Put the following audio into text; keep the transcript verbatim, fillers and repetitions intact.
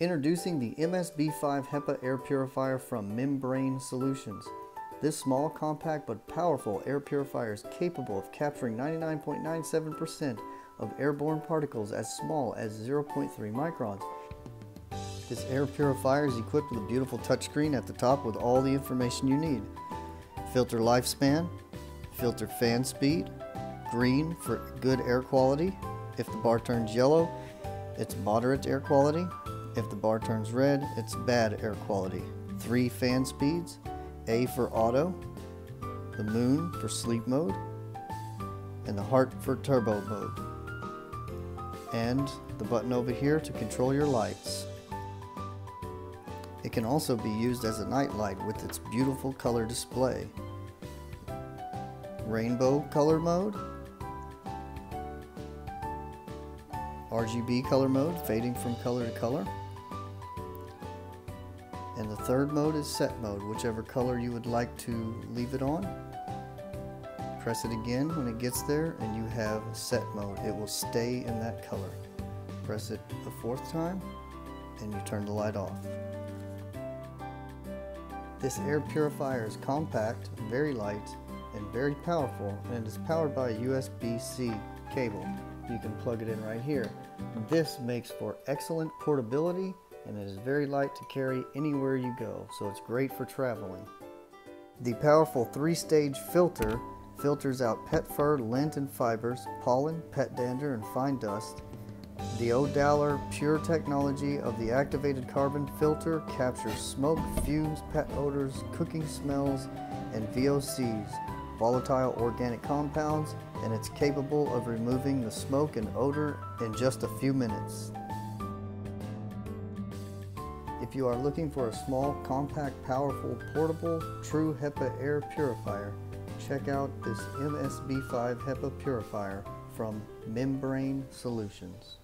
Introducing the M S B five HEPA air purifier from Membrane Solutions. This small, compact, but powerful air purifier is capable of capturing ninety-nine point nine seven percent of airborne particles as small as zero point three microns. This air purifier is equipped with a beautiful touchscreen at the top with all the information you need. Filter lifespan, filter fan speed, green for good air quality. If the bar turns yellow, it's moderate air quality. If the bar turns red, it's bad air quality. Three fan speeds, A for auto, the moon for sleep mode, and the heart for turbo mode. And the button over here to control your lights. It can also be used as a night light with its beautiful color display. Rainbow color mode, R G B color mode, fading from color to color. And the third mode is set mode, whichever color you would like to leave it on. Press it again when it gets there and you have set mode. It will stay in that color. Press it the fourth time and you turn the light off. This air purifier is compact, very light, and very powerful, and it is powered by a U S B C cable. You can plug it in right here. This makes for excellent portability, and it is very light to carry anywhere you go, so it's great for traveling. The powerful three-stage filter filters out pet fur, lint and fibers, pollen, pet dander, and fine dust. The OdorPure technology of the activated carbon filter captures smoke, fumes, pet odors, cooking smells, and V O Cs, volatile organic compounds, and it's capable of removing the smoke and odor in just a few minutes. If you are looking for a small, compact, powerful, portable, true HEPA air purifier, check out this M S B five HEPA purifier from Membrane Solutions.